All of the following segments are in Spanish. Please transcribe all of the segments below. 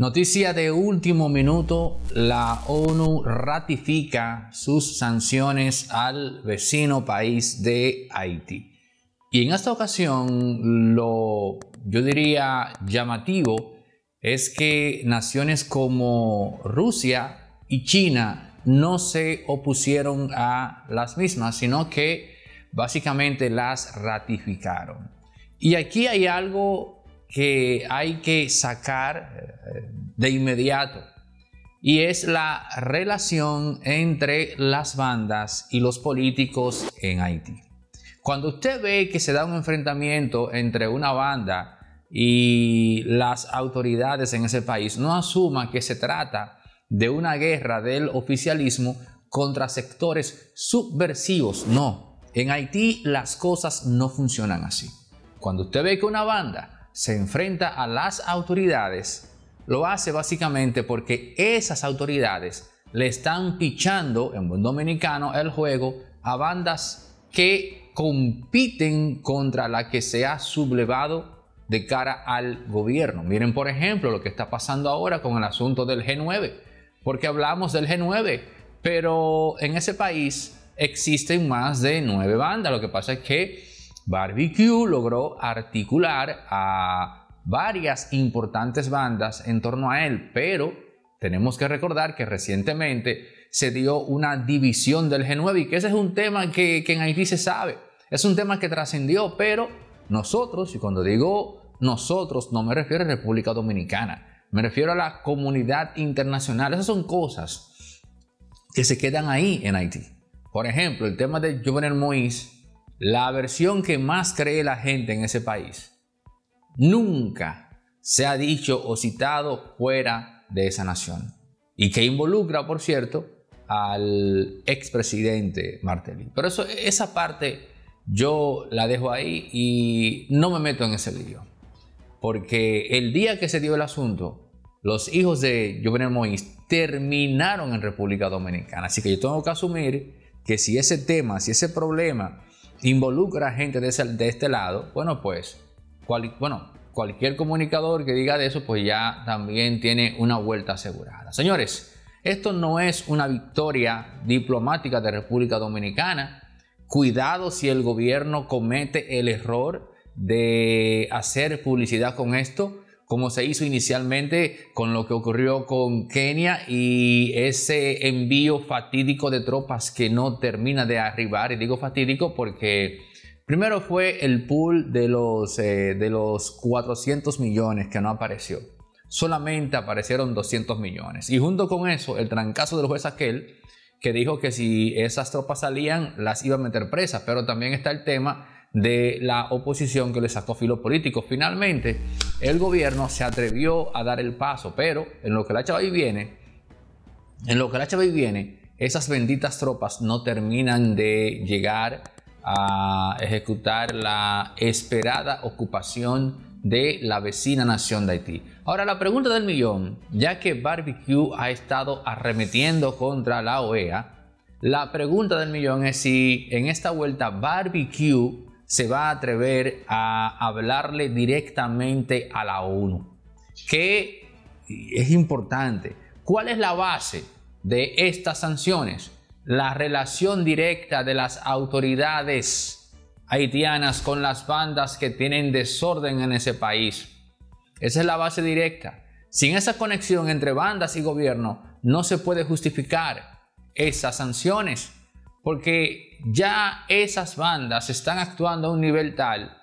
Noticia de último minuto, la ONU ratifica sus sanciones al vecino país de Haití. Y en esta ocasión lo, yo diría, llamativo es que naciones como Rusia y China no se opusieron a las mismas, sino que básicamente las ratificaron. Y aquí hay algo que hay que sacar de inmediato y es la relación entre las bandas y los políticos en Haití. Cuando usted ve que se da un enfrentamiento entre una banda y las autoridades en ese país, no asuma que se trata de una guerra del oficialismo contra sectores subversivos. No, en Haití las cosas no funcionan así. Cuando usted ve que una banda se enfrenta a las autoridades, lo hace básicamente porque esas autoridades le están pichando, en buen dominicano, el juego a bandas que compiten contra la que se ha sublevado de cara al gobierno. Miren, por ejemplo, lo que está pasando ahora con el asunto del G9, porque hablamos del G9, pero en ese país existen más de 9 bandas. Lo que pasa es que Barbicue logró articular a varias importantes bandas en torno a él, pero tenemos que recordar que recientemente se dio una división del G9 y que ese es un tema que en Haití se sabe, es un tema que trascendió, pero nosotros, y cuando digo nosotros no me refiero a República Dominicana, me refiero a la comunidad internacional. Esas son cosas que se quedan ahí en Haití. Por ejemplo, el tema de Jovenel Moïse. La versión que más cree la gente en ese país nunca se ha dicho o citado fuera de esa nación. Y que involucra, por cierto, al expresidente Martelly. Pero eso, esa parte yo la dejo ahí y no me meto en ese lío. Porque el día que se dio el asunto, los hijos de Jovenel Moïse terminaron en República Dominicana. Así que yo tengo que asumir que si ese tema, si ese problema involucra a gente de este lado, bueno, pues cualquier comunicador que diga de eso, pues ya también tiene una vuelta asegurada. Señores, esto no es una victoria diplomática de República Dominicana. Cuidado si el gobierno comete el error de hacer publicidad con esto, como se hizo inicialmente con lo que ocurrió con Kenia y ese envío fatídico de tropas que no termina de arribar. Y digo fatídico porque primero fue el pool de los 400 millones que no apareció. Solamente aparecieron 200 millones. Y junto con eso, el trancazo del juez aquel que dijo que si esas tropas salían, las iba a meter presas. Pero también está el tema de la oposición que le sacó filo político. Finalmente, el gobierno se atrevió a dar el paso, pero en lo que la chava y viene, esas benditas tropas no terminan de llegar a ejecutar la esperada ocupación de la vecina nación de Haití. Ahora, la pregunta del millón, ya que Barbicue ha estado arremetiendo contra la OEA, la pregunta del millón es si en esta vuelta Barbicue se va a atrever a hablarle directamente a la ONU. ¿Qué es importante? ¿Cuál es la base de estas sanciones? La relación directa de las autoridades haitianas con las bandas que tienen desorden en ese país. Esa es la base directa. Sin esa conexión entre bandas y gobierno, no se puede justificar esas sanciones, porque ya esas bandas están actuando a un nivel tal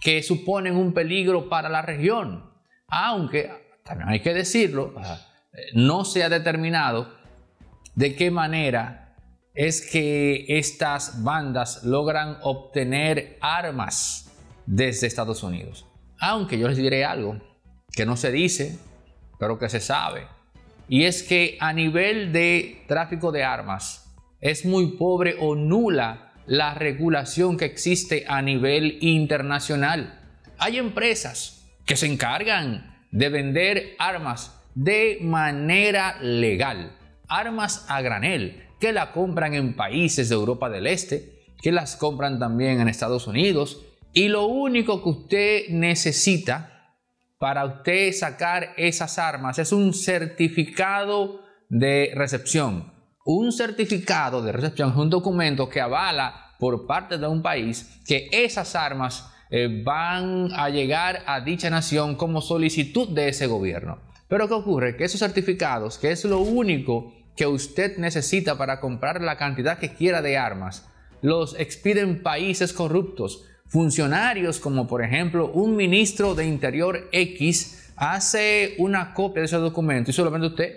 que suponen un peligro para la región. Aunque, también hay que decirlo, no se ha determinado de qué manera es que estas bandas logran obtener armas desde Estados Unidos. Aunque yo les diré algo que no se dice, pero que se sabe. Y es que a nivel de tráfico de armas, es muy pobre o nula la regulación que existe a nivel internacional. Hay empresas que se encargan de vender armas de manera legal, armas a granel, que la compran en países de Europa del Este, que las compran también en Estados Unidos, y lo único que usted necesita para usted sacar esas armas es un certificado de recepción. Un certificado de recepción es un documento que avala por parte de un país que esas armas van a llegar a dicha nación como solicitud de ese gobierno. Pero ¿qué ocurre? Que esos certificados, que es lo único que usted necesita para comprar la cantidad que quiera de armas, los expiden países corruptos. Funcionarios como por ejemplo un ministro de Interior X hace una copia de ese documento y solamente usted,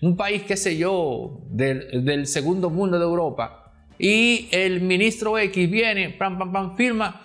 un país, qué sé yo, del segundo mundo de Europa, y el ministro X viene, pam, pam, pam, firma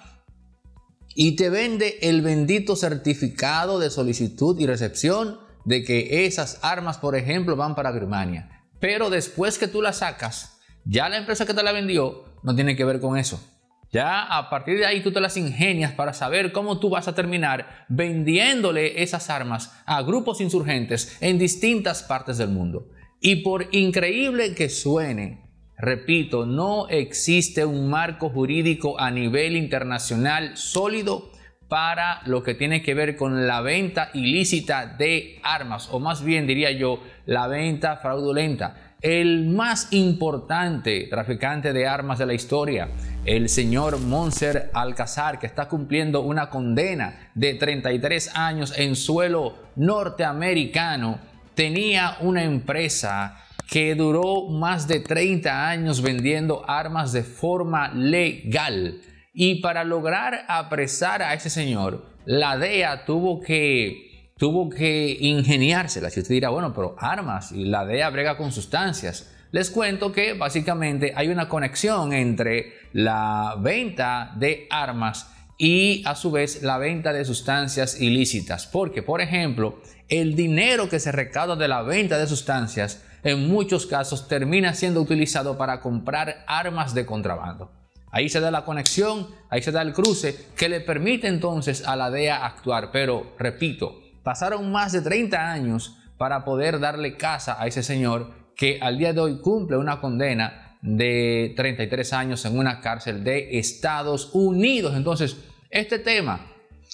y te vende el bendito certificado de solicitud y recepción de que esas armas, por ejemplo, van para Birmania. Pero después que tú las sacas, ya la empresa que te la vendió no tiene que ver con eso. Ya a partir de ahí tú te las ingenias para saber cómo tú vas a terminar vendiéndole esas armas a grupos insurgentes en distintas partes del mundo. Y por increíble que suene, repito, no existe un marco jurídico a nivel internacional sólido para lo que tiene que ver con la venta ilícita de armas, o más bien diría yo, la venta fraudulenta. El más importante traficante de armas de la historia, el señor Montser Alcazar, que está cumpliendo una condena de 33 años en suelo norteamericano, tenía una empresa que duró más de 30 años vendiendo armas de forma legal. Y para lograr apresar a ese señor, la DEA tuvo que ingeniársela. Si usted dirá, bueno, pero armas y la DEA brega con sustancias. Les cuento que básicamente hay una conexión entre la venta de armas y a su vez la venta de sustancias ilícitas. Porque, por ejemplo, el dinero que se recauda de la venta de sustancias en muchos casos termina siendo utilizado para comprar armas de contrabando. Ahí se da la conexión, ahí se da el cruce que le permite entonces a la DEA actuar. Pero, repito, pasaron más de 30 años para poder darle caza a ese señor que al día de hoy cumple una condena de 33 años en una cárcel de Estados Unidos. Entonces, este tema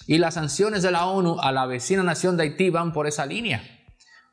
y las sanciones de la ONU a la vecina nación de Haití van por esa línea.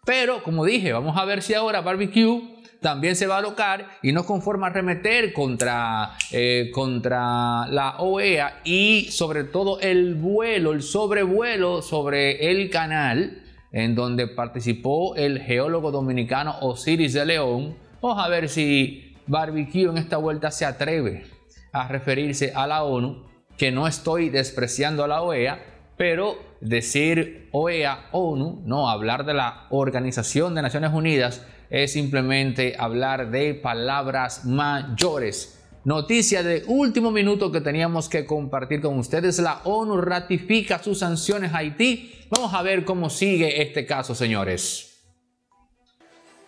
Pero, como dije, vamos a ver si ahora Barbicue también se va a alocar y no conforma arremeter contra la OEA y sobre todo el vuelo, el sobrevuelo sobre el canal en donde participó el geólogo dominicano Osiris de León. Vamos a ver si Barbicue en esta vuelta se atreve a referirse a la ONU, que no estoy despreciando a la OEA, pero decir OEA, ONU, no, hablar de la Organización de Naciones Unidas es simplemente hablar de palabras mayores. Noticia de último minuto que teníamos que compartir con ustedes. La ONU ratifica sus sanciones a Haití. Vamos a ver cómo sigue este caso, señores.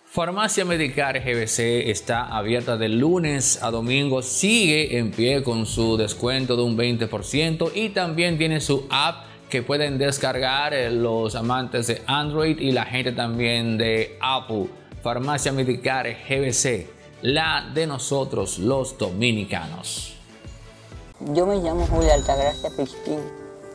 Farmacia Medicare GBC está abierta de lunes a domingo. Sigue en pie con su descuento de un 20% y también tiene su app que pueden descargar los amantes de Android y la gente también de Apple. Farmacia Medicare GBC, la de nosotros los dominicanos. Yo me llamo Julia Altagracia Pisquín.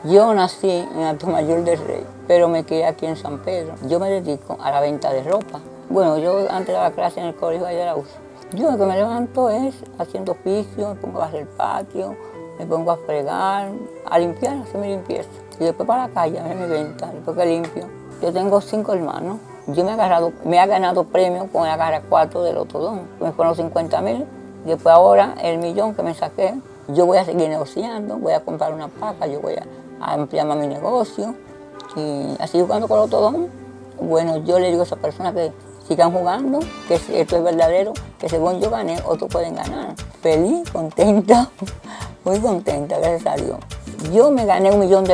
Yo nací en Altomayor del Rey, pero me quedé aquí en San Pedro. Yo me dedico a la venta de ropa. Bueno, yo antes daba clase en el colegio allá de la USA. Yo lo que me levanto es haciendo oficio, me pongo a hacer el patio, me pongo a fregar, a limpiar, a hacer mi limpieza. Y después para la calle, a hacer mi venta, después que limpio. Yo tengo 5 hermanos. Yo me he ganado premios con la carrera 4 del Otodon. Me fueron 50.000, después ahora el millón que me saqué. Yo voy a seguir negociando, voy a comprar una paca, yo voy a ampliar más mi negocio. Y así jugando con el Otodon, bueno, yo le digo a esa persona que sigan jugando, que esto es verdadero, que según yo gané, otros pueden ganar. Feliz, contenta, muy contenta, gracias a Dios. Yo me gané $1 millón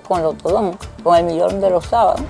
con el Otodon, con el millón de los sábados.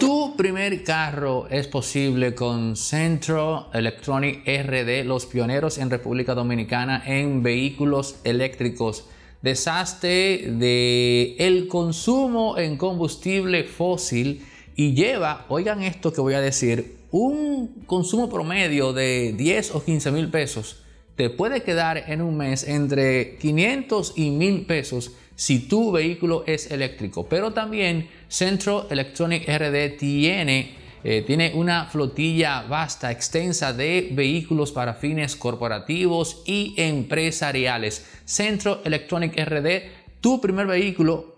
Tu primer carro es posible con Centro Electronic RD, los pioneros en República Dominicana en vehículos eléctricos. Deshazte del consumo en combustible fósil y lleva, oigan esto que voy a decir, un consumo promedio de 10 o 15 mil pesos. Te puede quedar en un mes entre 500 y 1,000 pesos si tu vehículo es eléctrico. Pero también Centro Electronic RD tiene una flotilla vasta, extensa de vehículos para fines corporativos y empresariales. Centro Electronic RD, tu primer vehículo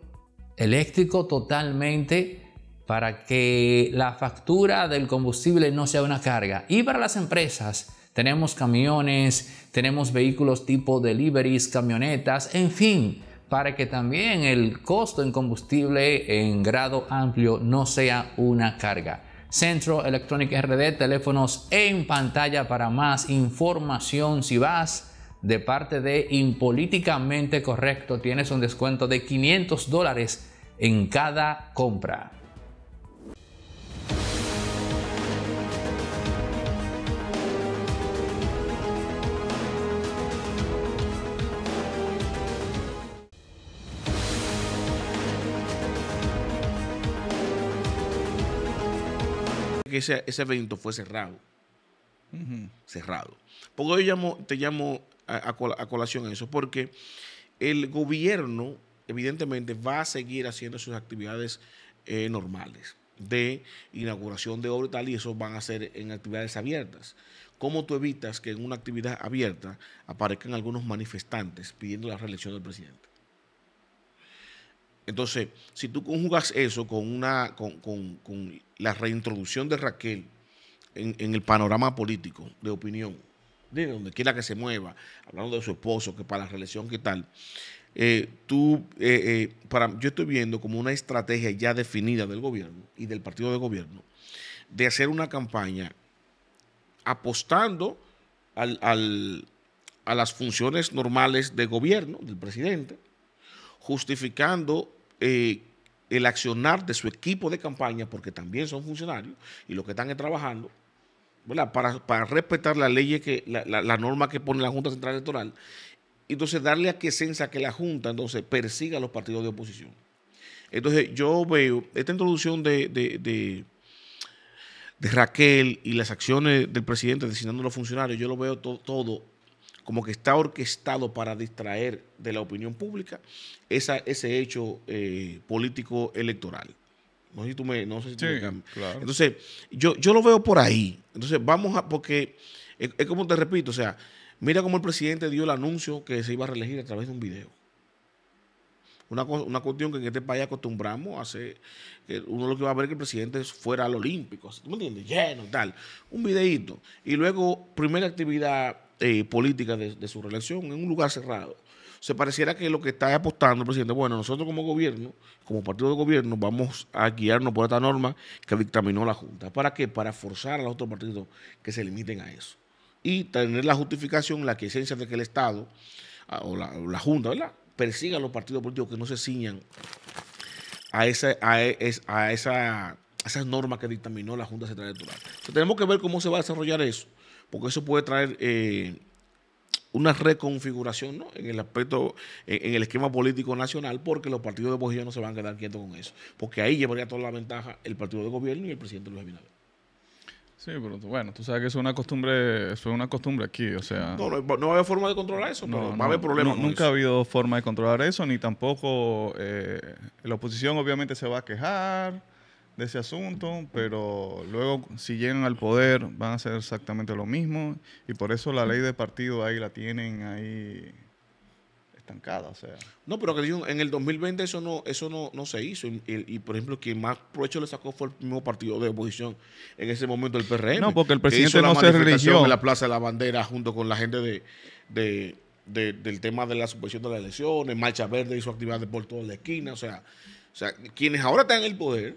eléctrico totalmente, para que la factura del combustible no sea una carga. Y para las empresas, tenemos camiones, tenemos vehículos tipo deliveries, camionetas, en fin, para que también el costo en combustible en grado amplio no sea una carga. Centro Electronic RD, teléfonos en pantalla para más información. Si vas de parte de Impolíticamente Correcto, tienes un descuento de $500 en cada compra. Que ese evento fue cerrado. Cerrado. Porque hoy te llamo a colación en eso, porque el gobierno evidentemente va a seguir haciendo sus actividades normales de inauguración de obra y tal, y eso van a ser en actividades abiertas. ¿Cómo tú evitas que en una actividad abierta aparezcan algunos manifestantes pidiendo la reelección del presidente? Entonces, si tú conjugas eso con la reintroducción de Raquel en el panorama político de opinión, de donde quiera que se mueva, hablando de su esposo, que para la reelección, ¿qué tal? Yo estoy viendo como una estrategia ya definida del gobierno y del partido de gobierno de hacer una campaña apostando a las funciones normales de gobierno del presidente, justificando el accionar de su equipo de campaña, porque también son funcionarios y los que están trabajando, ¿verdad? Para respetar las leyes, la norma que pone la Junta Central Electoral, y entonces darle aquiescencia a que la Junta entonces persiga a los partidos de oposición. Entonces yo veo esta introducción de Raquel y las acciones del presidente designando a los funcionarios, yo lo veo todo como que está orquestado para distraer de la opinión pública ese hecho político electoral. No sé si tú me... No sé si tú me cambias. Claro. Entonces, yo lo veo por ahí. Entonces, vamos a... Porque es como te repito, o sea, mira cómo el presidente dio el anuncio que se iba a reelegir a través de un video. Una cuestión que en este país acostumbramos a hacer, que uno lo que va a ver es que el presidente fuera al Olímpico, ¿tú me entiendes? Lleno, tal. Un videíto. Y luego, primera actividad... política de su reelección en un lugar cerrado. Se pareciera que lo que está apostando el presidente, bueno, nosotros como gobierno, como partido de gobierno, vamos a guiarnos por esta norma que dictaminó la Junta. ¿Para qué? Para forzar a los otros partidos que se limiten a eso. Y tener la justificación, la aquiescencia de que el Estado o la Junta, ¿verdad?, persiga a los partidos políticos que no se ciñan a esas normas que dictaminó la Junta Central Electoral. Entonces, tenemos que ver cómo se va a desarrollar eso, porque eso puede traer una reconfiguración, ¿no?, en el aspecto, en el esquema político nacional, porque los partidos de oposición no se van a quedar quietos con eso, porque ahí llevaría toda la ventaja el partido de gobierno y el presidente Luis Abinader. Sí, pero bueno, tú sabes que eso es una costumbre aquí, o sea... No va a haber forma de controlar eso, pero va a haber problemas. Nunca ha habido forma de controlar eso, ni tampoco la oposición obviamente se va a quejar de ese asunto, pero luego si llegan al poder van a hacer exactamente lo mismo, y por eso la ley de partido ahí la tienen ahí estancada, o sea. No, pero que en el 2020 eso no se hizo, y por ejemplo quien más provecho le sacó fue el mismo partido de oposición en ese momento, el PRM. No, porque el presidente no se religió en la Plaza de la Bandera junto con la gente del tema de la supresión de las elecciones. Marcha Verde hizo actividades por toda la esquina, o sea, quienes ahora están en el poder,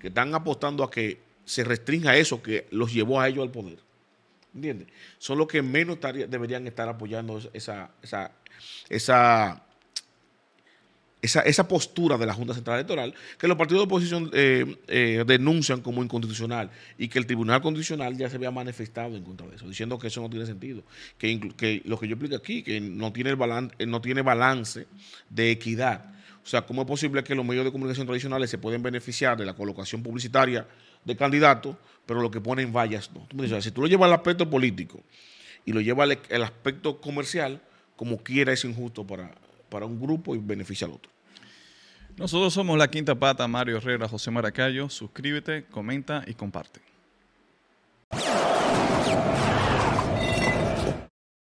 que están apostando a que se restrinja eso que los llevó a ellos al poder, ¿entiendes?, son los que menos deberían estar apoyando esa postura de la Junta Central Electoral, que los partidos de oposición denuncian como inconstitucional, y que el Tribunal Constitucional ya se había manifestado en contra de eso, diciendo que eso no tiene sentido, que lo que yo explico aquí, que no tiene balance de equidad. O sea, ¿cómo es posible que los medios de comunicación tradicionales se pueden beneficiar de la colocación publicitaria de candidatos, pero lo que ponen vallas no? O sea, si tú lo llevas al aspecto político y lo llevas al aspecto comercial, como quiera es injusto para un grupo y beneficia al otro. Nosotros somos La Quinta Pata, Mario Herrera, José Maracayo. Suscríbete, comenta y comparte.